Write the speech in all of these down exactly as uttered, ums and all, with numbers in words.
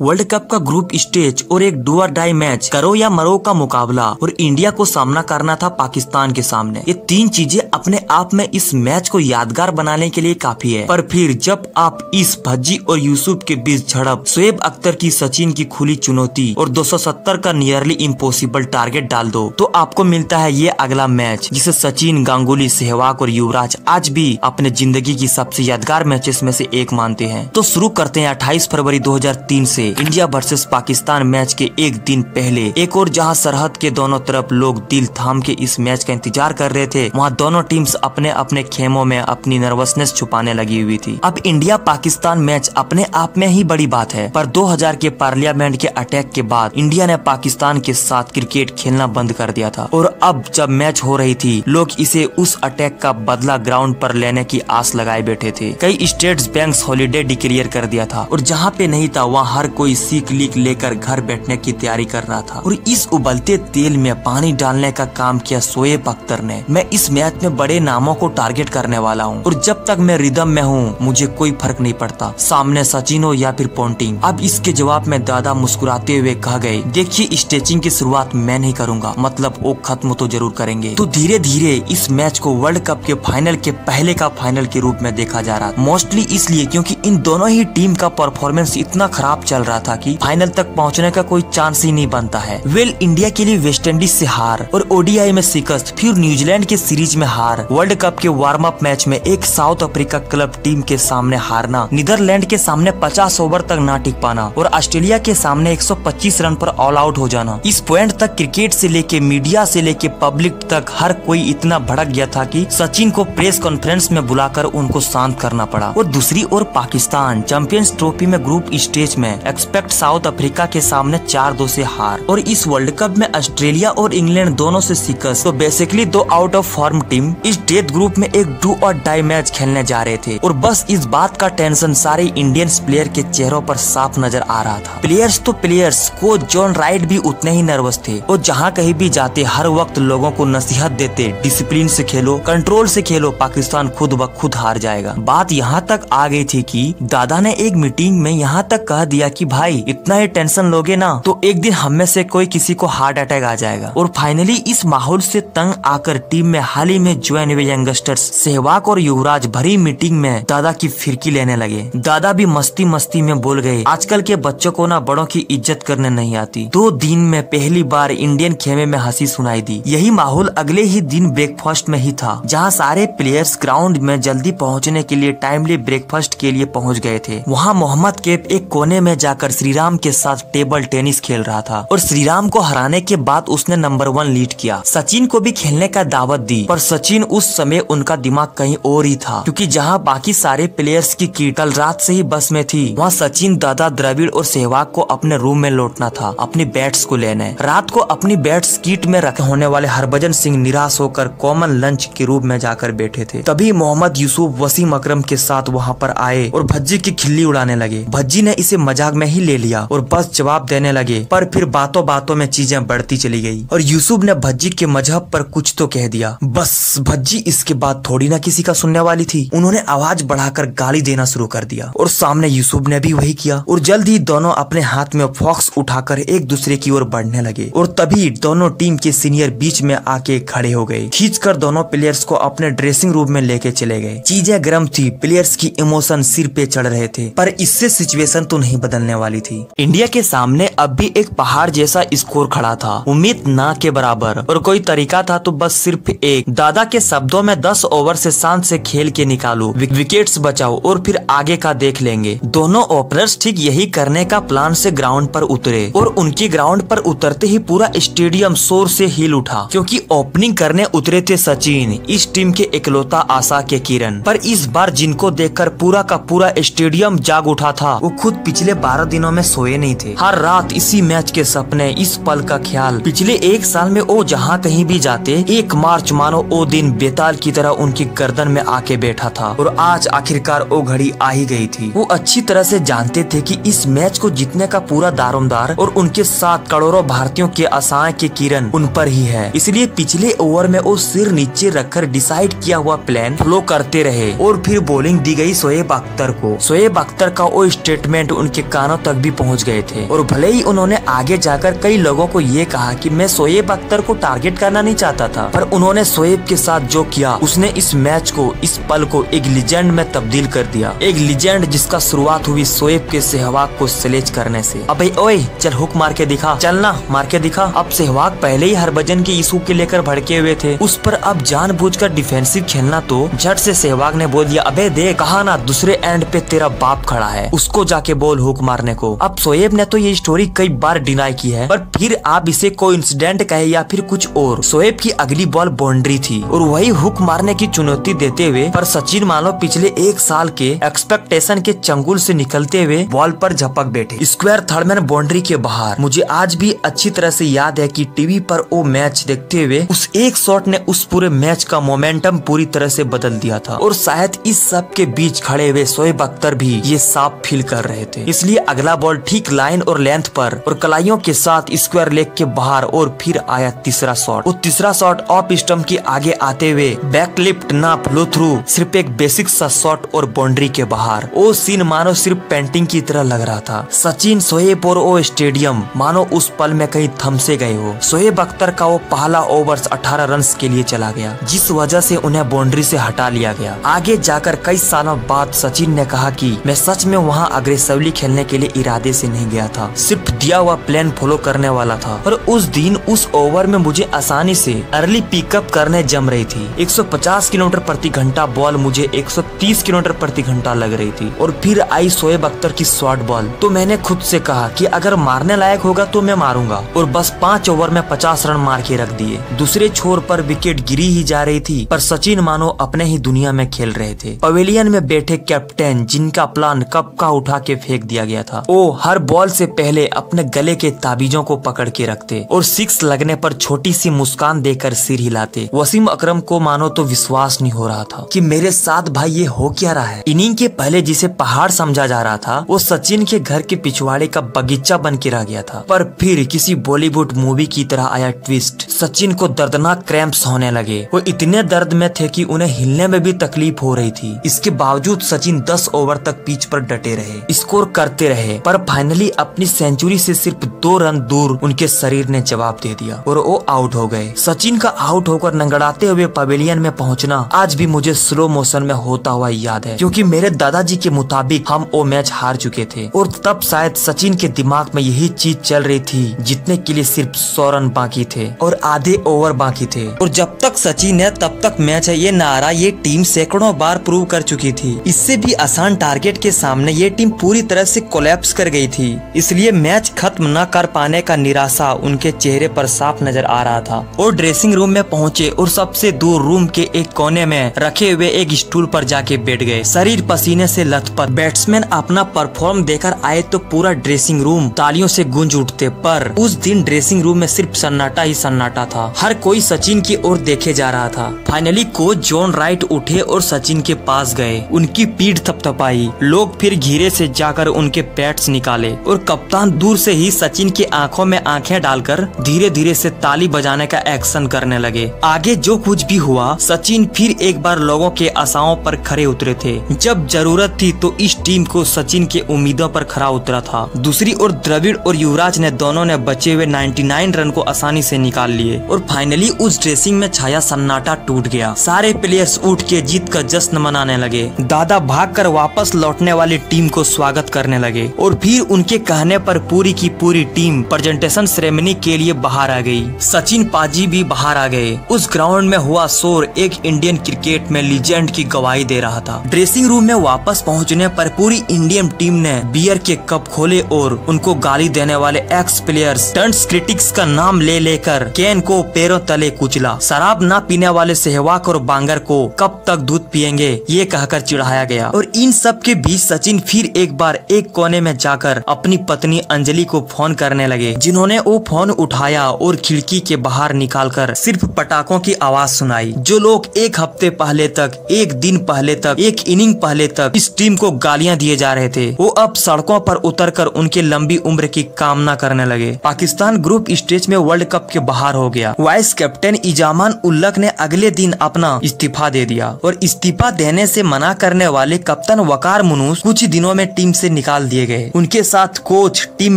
World cup का group stage और एक डू और डाई मैच, करो या मरो का मुकाबला और इंडिया को सामना करना था पाकिस्तान के सामने। ये तीन चीजें अपने आप में इस मैच को यादगार बनाने के लिए काफी है। पर फिर जब आप इस भज्जी और यूसुफ के बीच झड़प, शोएब अख्तर की सचिन की खुली चुनौती और दो सौ सत्तर का नियरली इम्पोसिबल टारगेट डाल दो तो आपको मिलता है ये अगला मैच, जिसे सचिन, गांगुली, सहवाग और युवराज आज भी अपने जिंदगी की सबसे यादगार मैचेस में से एक मानते हैं। तो शुरू करते हैं अट्ठाईस फरवरी दो हजार तीन से इंडिया वर्सेस पाकिस्तान मैच के एक दिन पहले। एक और जहां सरहद के दोनों तरफ लोग दिल थाम के इस मैच का इंतजार कर रहे थे, वहां दोनों टीम्स अपने अपने खेमों में अपनी नर्वसनेस छुपाने लगी हुई थी। अब इंडिया पाकिस्तान मैच अपने आप में ही बड़ी बात है, पर दो हजार के पार्लियामेंट के अटैक के बाद इंडिया ने पाकिस्तान के साथ क्रिकेट खेलना बंद कर दिया था और अब जब मैच हो रही थी लोग इसे उस अटैक का बदला ग्राउंड पर लेने की आस लगाए बैठे थे। कई स्टेट्स बैंक हॉलीडे डिक्लेयर कर दिया था और जहाँ पे नहीं था वहाँ हर कोई सीख लीक लेकर घर बैठने की तैयारी कर रहा था और इस उबलते तेल में पानी डालने का काम किया शोएब अख्तर ने। मैं इस मैच में बड़े नामों को टारगेट करने वाला हूँ और जब तक मैं रिदम में हूँ मुझे कोई फर्क नहीं पड़ता, सामने सचिन हो या फिर पोंटिंग। अब इसके जवाब में दादा मुस्कुराते हुए कह गए, देखिए स्ट्रेचिंग की शुरुआत मैं नहीं करूँगा, मतलब वो खत्म तो जरूर करेंगे। तो धीरे धीरे इस मैच को वर्ल्ड कप के फाइनल के पहले का फाइनल के रूप में देखा जा रहा, मोस्टली इसलिए क्योंकि इन दोनों ही टीम का परफॉर्मेंस इतना खराब चल रहा था कि फाइनल तक पहुंचने का कोई चांस ही नहीं बनता है। वेल, इंडिया के लिए वेस्टइंडीज से हार और ओडीआई में शिकस्त, फिर न्यूजीलैंड के सीरीज में हार, वर्ल्ड कप के वार्म अप मैच में एक साउथ अफ्रीका क्लब टीम के सामने हारना, नीदरलैंड के सामने पचास ओवर तक ना टिक पाना और ऑस्ट्रेलिया के सामने एक सौ पच्चीस रन पर ऑल आउट हो जाना। इस पॉइंट तक क्रिकेट से लेके मीडिया से लेके पब्लिक तक हर कोई इतना भड़क गया था कि सचिन को प्रेस कॉन्फ्रेंस में बुलाकर उनको शांत करना पड़ा। और दूसरी ओर पाकिस्तान चैंपियंस ट्रॉफी में ग्रुप स्टेज में एक्सपेक्ट साउथ अफ्रीका के सामने चार दो से हार और इस वर्ल्ड कप में ऑस्ट्रेलिया और इंग्लैंड दोनों से शिकस्त। तो बेसिकली दो आउट ऑफ फॉर्म टीम इस डेथ ग्रुप में एक डू और डाई मैच खेलने जा रहे थे और बस इस बात का टेंशन सारे इंडियंस प्लेयर के चेहरों पर साफ नजर आ रहा था। प्लेयर्स तो प्लेयर्स, कोच जॉन राइट भी उतने ही नर्वस थे और जहाँ कहीं भी जाते हर वक्त लोगों को नसीहत देते, डिसिप्लिन से खेलो, कंट्रोल से खेलो, पाकिस्तान खुद ब खुद हार जाएगा। बात यहाँ तक आ गई थी कि दादा ने एक मीटिंग में यहाँ तक कह दिया कि भाई इतना ही टेंशन लोगे ना तो एक दिन हम में से कोई किसी को हार्ट अटैक आ जाएगा। और फाइनली इस माहौल से तंग आकर टीम में हाल ही में ज्वाइन हुए यंगस्टर्स सहवाग और युवराज भरी मीटिंग में दादा की फिरकी लेने लगे। दादा भी मस्ती मस्ती में बोल गए, आजकल के बच्चों को ना बड़ों की इज्जत करने नहीं आती। दो दिन में पहली बार इंडियन खेमे में हंसी सुनाई दी। यही माहौल अगले ही दिन ब्रेकफास्ट में ही था, जहाँ सारे प्लेयर्स ग्राउंड में जल्दी पहुँचने के लिए टाइमली ब्रेकफास्ट के लिए पहुँच गए थे। वहाँ मोहम्मद कैफ एक कोने में जाकर श्रीराम के साथ टेबल टेनिस खेल रहा था और श्रीराम को हराने के बाद उसने नंबर वन लीड किया। सचिन को भी खेलने का दावत दी पर सचिन उस समय उनका दिमाग कहीं और ही था, क्योंकि जहां बाकी सारे प्लेयर्स की कीट कल रात से ही बस में थी, वहां सचिन, दादा, द्रविड़ और सहवाग को अपने रूम में लौटना था अपने बैट्स को लेने। रात को अपनी बैट्स किट में रखे होने वाले हरभजन सिंह निराश होकर कॉमन लंच के रूप में जाकर बैठे थे। तभी मोहम्मद यूसुफ वसीम अक्रम के साथ वहाँ पर आए और भज्जी की खिल्ली उड़ाने लगे। भज्जी ने इसे मजाक में ही ले लिया और बस जवाब देने लगे, पर फिर बातों बातों में चीजें बढ़ती चली गई और यूसुफ ने भज्जी के मजहब पर कुछ तो कह दिया। बस भज्जी इसके बाद थोड़ी ना किसी का सुनने वाली थी, उन्होंने आवाज बढ़ाकर गाली देना शुरू कर दिया और सामने यूसुफ ने भी वही किया और जल्द ही दोनों अपने हाथ में फॉक्स उठाकर एक दूसरे की ओर बढ़ने लगे। और तभी दोनों टीम के सीनियर बीच में आके खड़े हो गए, खींच कर दोनों प्लेयर्स को अपने ड्रेसिंग रूम में लेके चले गए। चीजें गर्म थी, प्लेयर्स की इमोशन सिर पे चढ़ रहे थे, पर इससे सिचुएशन तो नहीं बदलने वाली थी। इंडिया के सामने अब भी एक पहाड़ जैसा स्कोर खड़ा था, उम्मीद ना के बराबर, और कोई तरीका था तो बस सिर्फ एक, दादा के शब्दों में दस ओवर से शान से खेल के निकालो, विकेट्स बचाओ और फिर आगे का देख लेंगे। दोनों ओपनर्स ठीक यही करने का प्लान से ग्राउंड पर उतरे और उनकी ग्राउंड पर उतरते ही पूरा स्टेडियम शोर से हिल उठा, क्योंकि ओपनिंग करने उतरे थे सचिन, इस टीम के इकलौता आशा के किरण। पर इस बार जिनको देखकर पूरा का पूरा स्टेडियम जाग उठा था वो खुद पिछले बारह दिनों में सोए नहीं थे। हर रात इसी मैच के सपने, इस पल का ख्याल, पिछले एक साल में वो जहाँ कहीं भी जाते एक मार्च मानो वो दिन बेताल की तरह उनकी गर्दन में आके बैठा था और आज आखिरकार वो घड़ी आ ही गई थी। वो अच्छी तरह से जानते थे कि इस मैच को जीतने का पूरा दारोमदार और उनके साथ करोड़ों भारतीयों के आशाएं की किरण उन पर ही है, इसलिए पिछले ओवर में वो सिर नीचे रखकर डिसाइड किया हुआ प्लान फॉलो करते रहे और फिर बॉलिंग दी गयी शोएब अख्तर को। शोएब अख्तर का वो स्टेटमेंट उनके कान कानों तक भी पहुंच गए थे। और भले ही उन्होंने आगे जाकर कई लोगों को ये कहा कि मैं शोएब अख्तर को टारगेट करना नहीं चाहता था, पर उन्होंने शोएब के साथ जो किया उसने इस मैच को, इस पल को एक लीजेंड में तब्दील कर दिया। एक लीजेंड जिसका शुरुआत हुई शोएब के सहवाग को स्लेज करने से। अब ओए चल हुक मार के दिखा, चलना मार के दिखा। अब सहवाग पहले ही हरभजन के इशू के लेकर भड़के हुए थे, उस पर अब जानबूझकर डिफेंसिव खेलना, तो झट से सहवाग ने बोल दिया, अबे देख कहा ना दूसरे एंड पे तेरा बाप खड़ा है, उसको जाके बोल हुक मारने को। अब शोएब ने तो ये स्टोरी कई बार डिनाई की है, पर फिर आप इसे कोइंसिडेंट कहे या फिर कुछ और, शोएब की अगली बॉल बाउंड्री थी और वही हुक मारने की चुनौती देते हुए, पर सचिन मानो पिछले एक साल के एक्सपेक्टेशन के चंगुल से निकलते हुए बॉल पर झपक बैठे, स्क्वायर थर्ड मैन बाउंड्री के बाहर। मुझे आज भी अच्छी तरह से याद है कि टीवी पर वो मैच देखते हुए उस एक शॉट ने उस पूरे मैच का मोमेंटम पूरी तरह से बदल दिया था। और शायद इस सब के बीच खड़े हुए शोएब अख्तर भी ये साफ फील कर रहे थे, इसलिए अगला बॉल ठीक लाइन और लेंथ पर और कलाइयों के साथ स्क्वायर लेग के बाहर, और फिर आया तीसरा शॉट। वो तीसरा शॉट ऑफ स्टंप के आगे आते हुए बैकलिफ्ट ना फ्लो थ्रू, सिर्फ एक बेसिक सा शॉट और बाउंड्री के बाहर। वो सीन मानो सिर्फ पेंटिंग की तरह लग रहा था। सचिन, शोएब और वो स्टेडियम मानो उस पल में कहीं थम से गए हो। शोएब अख्तर का वो पहला ओवर अठारह रन के लिए चला गया, जिस वजह से उन्हें बाउंड्री से हटा लिया गया। आगे जाकर कई सालों बाद सचिन ने कहा कि मैं सच में वहाँ अग्रेसिवली खेलने के लिए इरादे से नहीं गया था, सिर्फ दिया हुआ प्लान फॉलो करने वाला था, और उस दिन उस ओवर में मुझे आसानी से अर्ली पिकअप करने जम रही थी। एक सौ पचास किलोमीटर प्रति घंटा बॉल मुझे एक सौ तीस किलोमीटर प्रति घंटा लग रही थी। और फिर आई शोएब अख्तर की शॉर्ट बॉल, तो मैंने खुद से कहा कि अगर मारने लायक होगा तो मैं मारूंगा, और बस पांच ओवर में पचास रन मार के रख दिए। दूसरे छोर पर विकेट गिरी ही जा रही थी, पर सचिन मानो अपने ही दुनिया में खेल रहे थे। पवेलियन में बैठे कैप्टन, जिनका प्लान कब का उठा के फेंक दिया गया था, वो हर बॉल से पहले अपने गले के ताबीजों को पकड़ के रखते और सिक्स लगने पर छोटी सी मुस्कान देकर सिर हिलाते। वसीम अकरम को मानो तो विश्वास नहीं हो रहा था कि मेरे साथ भाई ये हो क्या रहा है। इनिंग के पहले जिसे पहाड़ समझा जा रहा था, वो सचिन के घर के पिछवाड़े का बगीचा बन के रह गया था। पर फिर किसी बॉलीवुड मूवी की तरह आया ट्विस्ट, सचिन को दर्दनाक क्रैम्प्स होने लगे। वो इतने दर्द में थे कि उन्हें हिलने में भी तकलीफ हो रही थी। इसके बावजूद सचिन दस ओवर तक पिच पर डटे रहे, स्कोर करते रहे, पर फाइनली अपनी सेंचुरी से सिर्फ दो रन दूर उनके शरीर ने जवाब दे दिया और वो आउट हो गए। सचिन का आउट होकर नंगड़ाते हुए पवेलियन में पहुंचना आज भी मुझे स्लो मोशन में होता हुआ याद है, क्योंकि मेरे दादाजी के मुताबिक हम वो मैच हार चुके थे। और तब शायद सचिन के दिमाग में यही चीज चल रही थी, जितने के लिए सिर्फ सौ रन बाकी थे और आधे ओवर बाकी थे। और जब तक सचिन है तब तक मैच है, ये नारा ये टीम सैकड़ों बार प्रूव कर चुकी थी। इससे भी आसान टारगेट के सामने ये टीम पूरी तरह से कोलैप्स कर गई थी, इसलिए मैच खत्म न कर पाने का निराशा उनके चेहरे पर साफ नजर आ रहा था। और ड्रेसिंग रूम में पहुंचे और सबसे दूर रूम के एक कोने में रखे हुए एक स्टूल पर जाके बैठ गए, शरीर पसीने से लथपथ। बैट्समैन अपना परफॉर्म देकर आए तो पूरा ड्रेसिंग रूम तालियों से गूंज उठते, पर उस दिन ड्रेसिंग रूम में सिर्फ सन्नाटा ही सन्नाटा था। हर कोई सचिन की ओर देखे जा रहा था। फाइनली कोच जॉन राइट उठे और सचिन के पास गए, उनकी पीठ थपथपाई, लोग फिर घेरे से जाकर उनके पैड्स निकाले, और कप्तान दूर से ही सचिन की आंखों में आंखें डालकर धीरे धीरे से ताली बजाने का एक्शन करने लगे। आगे जो कुछ भी हुआ, सचिन फिर एक बार लोगों के आशाओं पर खड़े उतरे थे। जब जरूरत थी तो इस टीम को सचिन के उम्मीदों पर खड़ा उतरा था। दूसरी ओर द्रविड़ और युवराज ने दोनों ने बचे हुए निन्यानवे रन को आसानी से निकाल लिए, और फाइनली उस ड्रेसिंग में छाया सन्नाटा टूट गया। सारे प्लेयर्स उठ के जीत का जश्न मनाने लगे, दादा भागकर वापस लौटने वाली टीम को स्वागत करने लगे, और फिर उनके कहने पर पूरी की पूरी टीम प्रेजेंटेशन सेरेमनी के लिए बाहर आ गई। सचिन पाजी भी बाहर आ गए। उस ग्राउंड में हुआ शोर एक इंडियन क्रिकेट में लीजेंड की गवाही दे रहा था। ड्रेसिंग रूम में वापस पहुंचने पर पूरी इंडियन टीम ने बियर के कप खोले और उनको गाली देने वाले एक्स प्लेयर्स टर्न्स क्रिटिक्स का नाम ले लेकर कैन को पैरों तले कुचला। शराब ना पीने वाले सहवाग और बांगर को कब तक दूध पिएंगे, ये कहकर चिढ़ाया गया। और इन सब के बीच सचिन फिर एक बार एक कोने में जाकर अपनी पत्नी अंजलि को फोन करने लगे, जिन्होंने वो फोन उठाया और खिड़की के बाहर निकालकर सिर्फ पटाखों की आवाज सुनाई। जो लोग एक हफ्ते पहले तक, एक दिन पहले तक, एक इनिंग पहले तक इस टीम को गालियां दिए जा रहे थे, वो अब सड़कों पर उतरकर उनके लंबी उम्र की कामना करने लगे। पाकिस्तान ग्रुप स्टेज में वर्ल्ड कप के बाहर हो गया। वाइस कैप्टन इजामान उल्लक ने अगले दिन अपना इस्तीफा दे दिया, और इस्तीफा देने से मना करने वाले कप्तान वकार मुनूस कुछ ही दिनों में टीम से निकाल दिए गए। उनके साथ कोच, टीम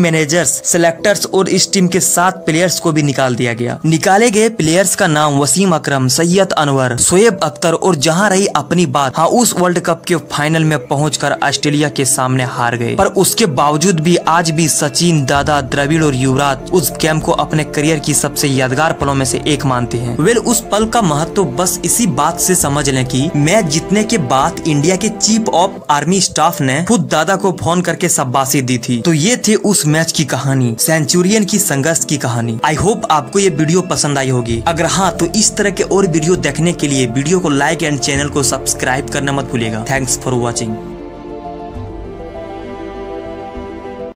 मैनेजर्स, सिलेक्टर्स और इस टीम के सात प्लेयर्स को भी निकाल दिया गया। निकाले गए प्लेयर्स का नाम वसीम अकरम, सैयद अनवर, शोएब अख्तर और जहां रही अपनी बात, हाँ उस वर्ल्ड कप के फाइनल में पहुंचकर ऑस्ट्रेलिया के सामने हार गए। पर उसके बावजूद भी आज भी सचिन, दादा, द्रविड़ और युवराज उस गेम को अपने करियर की सबसे यादगार पलों में से एक मानते हैं। वेल उस पल का महत्व बस इसी बात से समझ लें कि मैच जीतने के बाद इंडिया के चीफ ऑफ आर्मी स्टाफ ने खुद दादा को फोन करके शाबाशी दी थी। तो ये थे उस मैच की कहानी, सेंचुरियन की संघर्ष की कहानी। आई होप आपको ये वीडियो पसंद आई होगी। अगर हाँ तो इस तरह के और वीडियो देखने के लिए वीडियो को लाइक एंड चैनल को सब्सक्राइब करना मत भूलिएगा। Thanks for watching.